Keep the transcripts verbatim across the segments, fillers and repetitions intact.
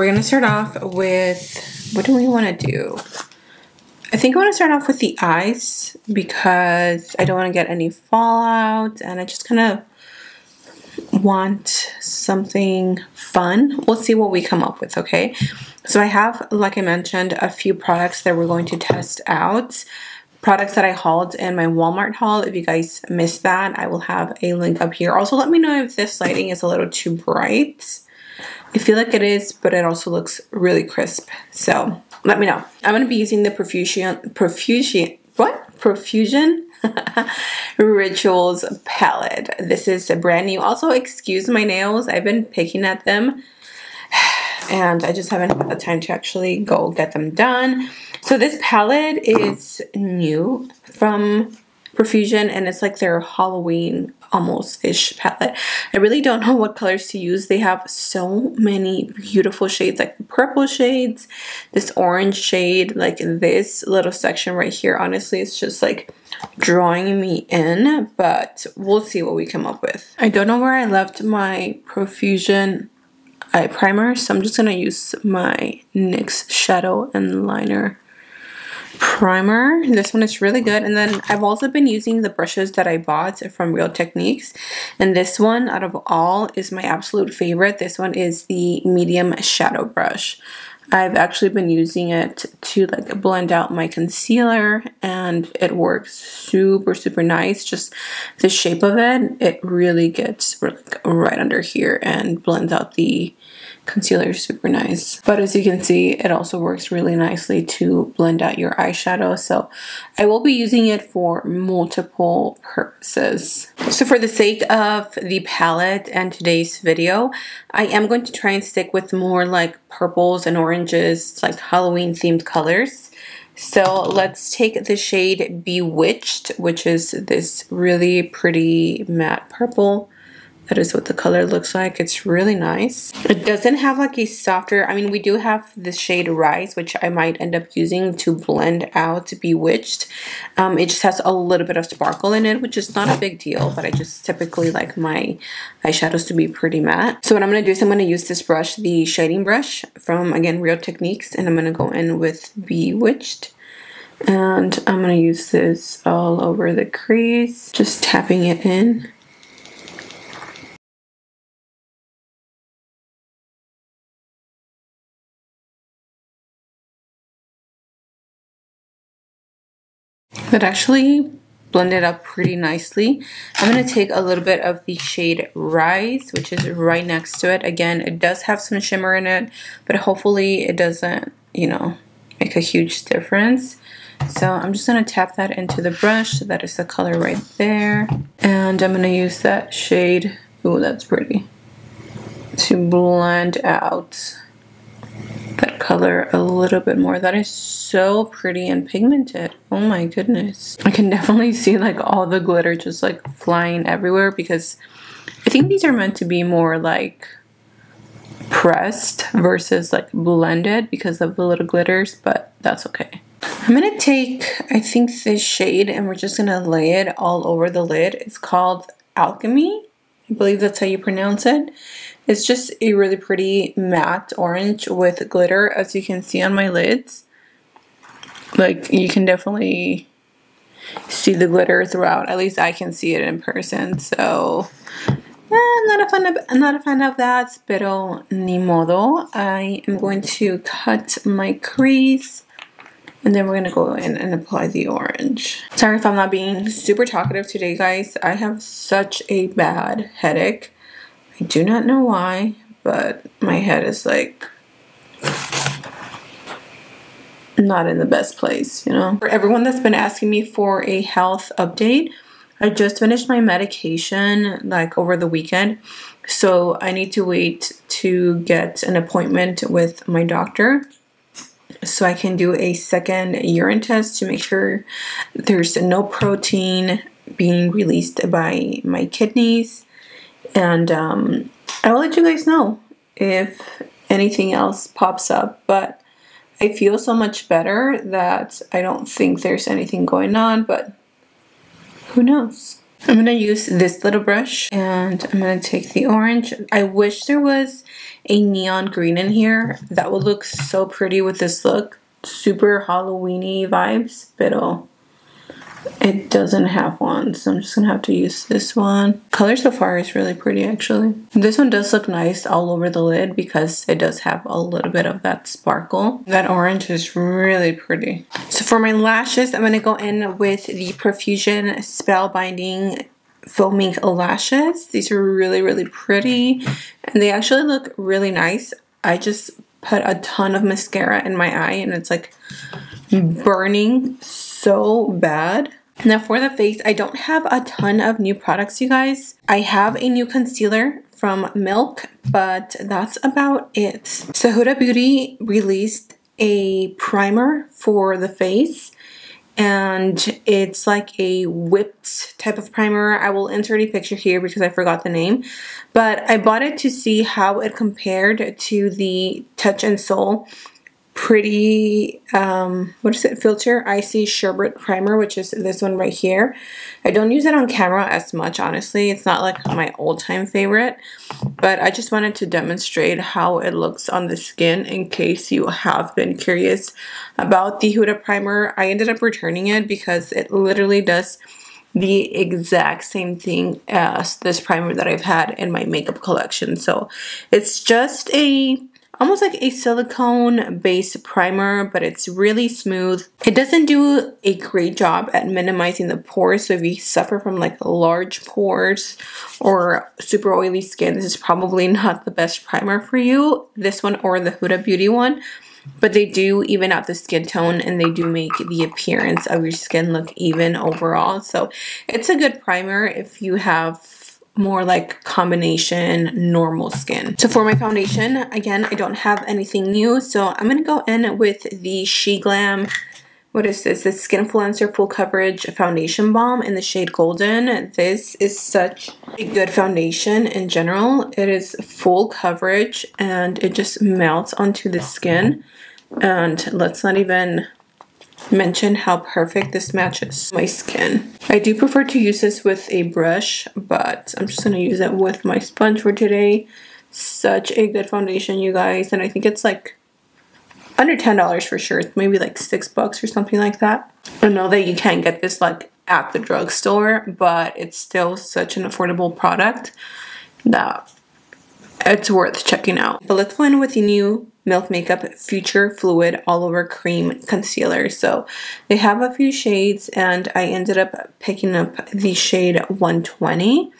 We're gonna start off with, what do we wanna do? I think I wanna start off with the eyes because I don't wanna get any fallout and I just kinda want something fun. We'll see what we come up with, okay? So I have, like I mentioned, a few products that we're going to test out. Products that I hauled in my Walmart haul. If you guys missed that, I will have a link up here. Also, let me know if this lighting is a little too bright. I feel like it is, but it also looks really crisp. So let me know. I'm going to be using the Profusion, Profusion, what? Profusion Rituals palette. This is brand new. Also, excuse my nails. I've been picking at them and I just haven't had the time to actually go get them done. So this palette is new from Profusion and it's like their Halloween almost-ish palette. I really don't know what colors to use. They have so many beautiful shades, like purple shades, this orange shade, like this little section right here. Honestly, it's just like drawing me in, but we'll see what we come up with. I don't know where I left my Profusion eye primer, so I'm just gonna use my NYX shadow and liner primer. This one is really good. And then I've also been using the brushes that I bought from Real Techniques, and this one out of all is my absolute favorite. This one is the medium shadow brush. I've actually been using it to like blend out my concealer and it works super super nice. Just the shape of it, it really gets like right under here and blends out the concealer super nice. But as you can see, it also works really nicely to blend out your eyeshadow. So I will be using it for multiple purposes. So for the sake of the palette and today's video, I am going to try and stick with more like purples and oranges, like Halloween themed colors. So let's take the shade Bewitched, which is this really pretty matte purple. That is what the color looks like. It's really nice. It doesn't have like a softer, I mean, we do have the shade Rise, which I might end up using to blend out Bewitched. Um, it just has a little bit of sparkle in it, which is not a big deal, but I just typically like my eyeshadows to be pretty matte. So what I'm gonna do is I'm gonna use this brush, the shading brush from, again, Real Techniques, and I'm gonna go in with Bewitched. And I'm gonna use this all over the crease, just tapping it in. That actually blended up pretty nicely. I'm gonna take a little bit of the shade Rise, which is right next to it. Again, it does have some shimmer in it, but hopefully it doesn't, you know, make a huge difference. So I'm just gonna tap that into the brush. So that is the color right there. And I'm gonna use that shade, ooh, that's pretty, to blend out that color a little bit more. That is so pretty and pigmented. Oh my goodness. I can definitely see like all the glitter just like flying everywhere because I think these are meant to be more like pressed versus like blended because of the little glitters, but that's okay. I'm gonna take, I think, this shade and we're just gonna lay it all over the lid. It's called Alchemy. I believe that's how you pronounce it. It's just a really pretty matte orange with glitter, as you can see on my lids. Like, you can definitely see the glitter throughout. At least I can see it in person. So, eh, I'm not a fan of, I'm not a fan of that, pero ni modo. I am going to cut my crease. And then we're going to go in and apply the orange. Sorry if I'm not being super talkative today, guys. I have such a bad headache. I do not know why, but my head is like not in the best place, you know? For everyone that's been asking me for a health update, I just finished my medication like over the weekend. So I need to wait to get an appointment with my doctor, so I can do a second urine test to make sure there's no protein being released by my kidneys. And um, I will let you guys know if anything else pops up. But I feel so much better that I don't think there's anything going on, but who knows? I'm going to use this little brush and I'm going to take the orange. I wish there was a neon green in here. That would look so pretty with this look. Super Halloween-y vibes, but it doesn't have one, so I'm just going to have to use this one. Color so far is really pretty, actually. This one does look nice all over the lid because it does have a little bit of that sparkle. That orange is really pretty. So for my lashes, I'm going to go in with the Profusion Spellbinding Foaming Lashes. These are really, really pretty, and they actually look really nice. I just put a ton of mascara in my eye and it's like burning so bad. Now for the face, I don't have a ton of new products, you guys. I have a new concealer from Milk, but that's about it. So Huda Beauty released a primer for the face, and it's like a whipped type of primer. I will insert a picture here because I forgot the name. But I bought it to see how it compared to the Touch and Soul Pretty, um, what is it, Filter Icy Sherbet Primer, which is this one right here. I don't use it on camera as much, honestly. It's not like my all-time favorite, but I just wanted to demonstrate how it looks on the skin in case you have been curious about the Huda Primer. I ended up returning it because it literally does the exact same thing as this primer that I've had in my makeup collection. So it's just a almost like a silicone based primer, but it's really smooth. It doesn't do a great job at minimizing the pores, so if you suffer from like large pores or super oily skin, this is probably not the best primer for you, this one or the Huda Beauty one. But they do even out the skin tone, and they do make the appearance of your skin look even overall. So it's a good primer if you have more like combination normal skin. So for my foundation, again, I don't have anything new, so I'm gonna go in with the Sheglam, what is this, the Skinfluencer Full Coverage Foundation Balm in the shade Golden. This is such a good foundation in general. It is full coverage and it just melts onto the skin, and let's not even mention how perfect this matches my skin. I do prefer to use this with a brush, but I'm just going to use it with my sponge for today. Such a good foundation, you guys, and I think it's like under ten dollars for sure. It's maybe like six bucks or something like that. I know that you can't get this like at the drugstore, but it's still such an affordable product that it's worth checking out. But let's go in with the new Milk Makeup Future Fluid All Over Cream Concealer. So they have a few shades, and I ended up picking up the shade one twenty.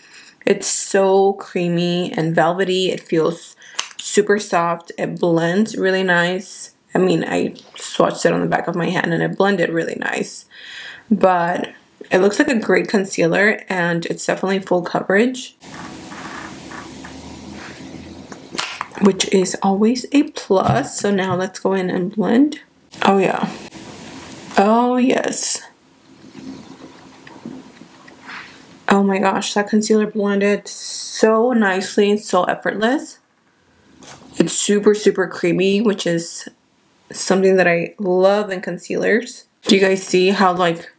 It's so creamy and velvety. It feels super soft. It blends really nice. I mean, I swatched it on the back of my hand and it blended really nice. But it looks like a great concealer, and it's definitely full coverage, which is always a plus. So now let's go in and blend. Oh yeah. Oh yes. Oh my gosh, that concealer blended so nicely and so effortless. It's super, super creamy, which is something that I love in concealers. Do you guys see how like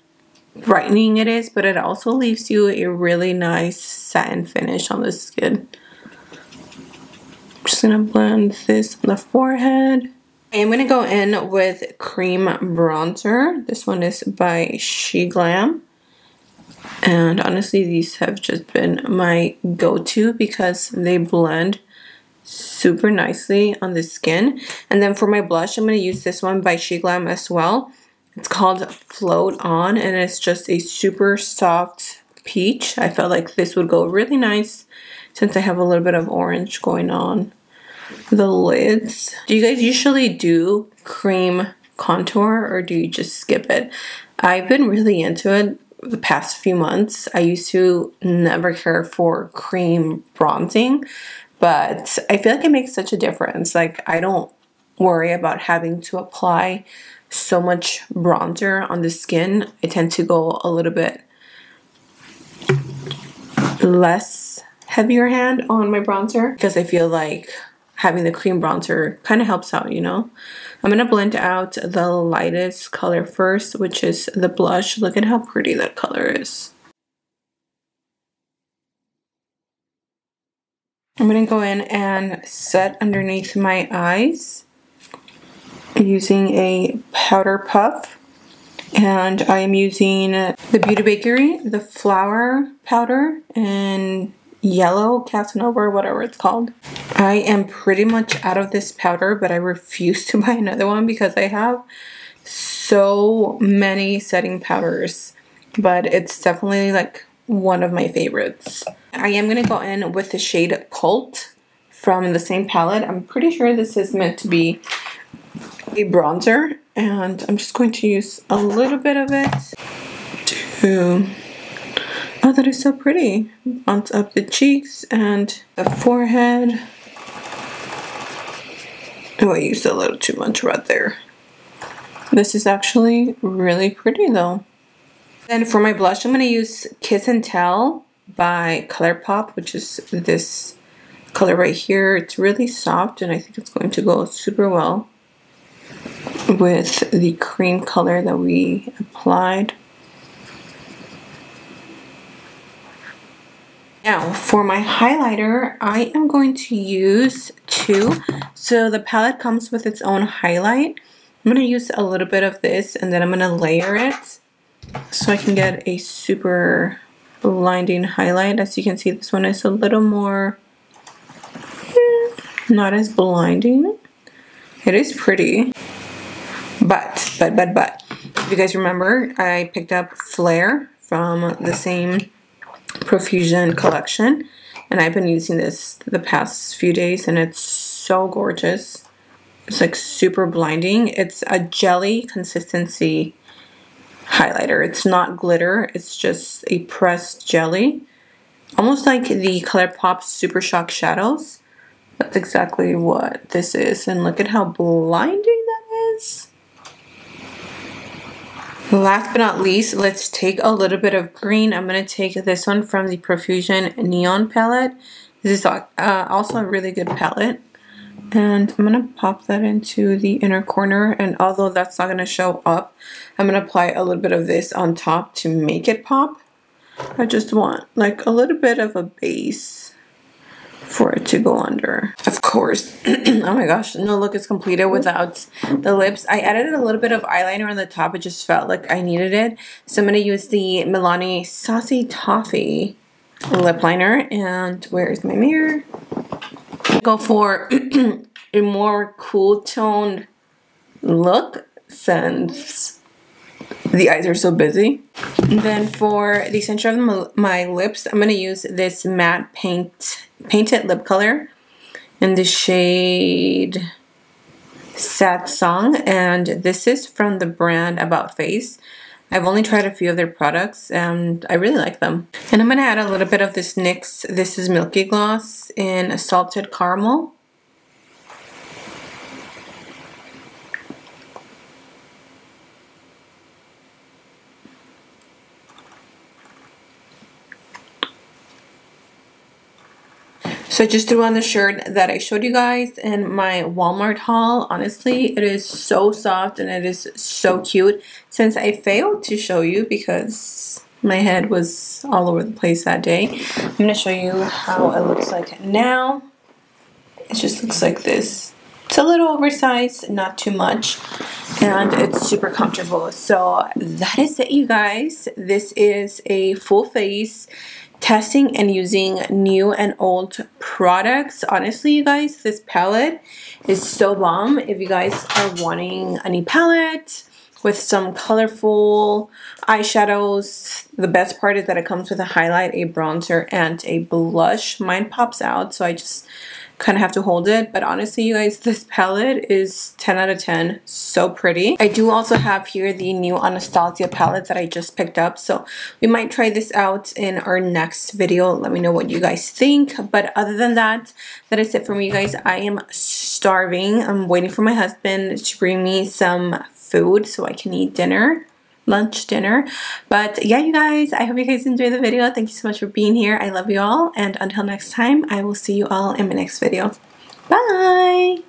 brightening it is? But it also leaves you a really nice satin finish on the skin. Just gonna blend this on the forehead. I am gonna go in with cream bronzer. This one is by Sheglam, and honestly these have just been my go-to because they blend super nicely on the skin. And then for my blush, I'm gonna use this one by Sheglam as well. It's called Float On, and it's just a super soft peach. I felt like this would go really nice since I have a little bit of orange going on the lids. Do you guys usually do cream contour, or do you just skip it? I've been really into it the past few months. I used to never care for cream bronzing, but I feel like it makes such a difference. Like, I don't worry about having to apply so much bronzer on the skin. I tend to go a little bit less heavier hand on my bronzer because I feel like having the cream bronzer kind of helps out, you know? I'm going to blend out the lightest color first, which is the blush. Look at how pretty that color is. I'm going to go in and set underneath my eyes using a powder puff. And I am using the Beauty Bakery, the flower powder in yellow, Casanova, whatever it's called. I am pretty much out of this powder, but I refuse to buy another one because I have so many setting powders. But it's definitely like one of my favorites. I am going to go in with the shade Cult from the same palette. I'm pretty sure this is meant to be a bronzer. And I'm just going to use a little bit of it to... Oh, that is so pretty. Bunt up the cheeks and the forehead. Oh, I used a little too much right there. This is actually really pretty though. Then for my blush, I'm going to use Kiss n Tell by Colourpop, which is this color right here. It's really soft and I think it's going to go super well with the cream color that we applied. Now for my highlighter, I am going to use two. So the palette comes with its own highlight. I'm going to use a little bit of this and then I'm going to layer it so I can get a super blinding highlight. As you can see, this one is a little more, not as blinding. It is pretty, but, but, but, but, if you guys remember, I picked up Flare from the same Profusion collection, and I've been using this the past few days, and it's so gorgeous. It's like super blinding. It's a jelly consistency highlighter. It's not glitter. It's just a pressed jelly, almost like the Colourpop Super Shock Shadows. That's exactly what this is, and look at how blinding that is. Last but not least, let's take a little bit of green. I'm going to take this one from the Profusion Neon palette. This is uh, also a really good palette, and I'm going to pop that into the inner corner, and although that's not going to show up, I'm going to apply a little bit of this on top to make it pop. I just want like a little bit of a base for it to go under, of course. Oh my gosh, no look is completed without the lips. I added a little bit of eyeliner on the top. It just felt like I needed it. So I'm going to use the Milani Saucy Toffee lip liner. And where is my mirror? Go for a more cool toned look since the eyes are so busy. And then for the center of my lips, I'm going to use this matte paint Paint-It lip color in the shade Sad Song, and this is from the brand About Face. I've only tried a few of their products and I really like them. And I'm going to add a little bit of this N Y X, this is Milky Gloss in Salted Caramel. So I just threw on the shirt that I showed you guys in my Walmart haul. Honestly, it is so soft and it is so cute. Since I failed to show you because my head was all over the place that day, I'm going to show you how it looks like now. It just looks like this. It's a little oversized, not too much, and it's super comfortable. So that is it, you guys. This is a full face testing and using new and old products. Honestly, you guys, this palette is so bomb. If you guys are wanting a new palette with some colorful eyeshadows, the best part is that it comes with a highlight, a bronzer, and a blush. Mine pops out, so I just kind of have to hold it. But honestly, you guys, this palette is ten out of ten. So pretty. I do also have here the new Anastasia palette that I just picked up, so we might try this out in our next video. Let me know what you guys think. But other than that, that is it for me, you guys. I am starving. I'm waiting for my husband to bring me some food so I can eat dinner, lunch, dinner. But yeah, you guys, I hope you guys enjoyed the video. Thank you so much for being here. I love you all, and until next time, I will see you all in my next video. Bye.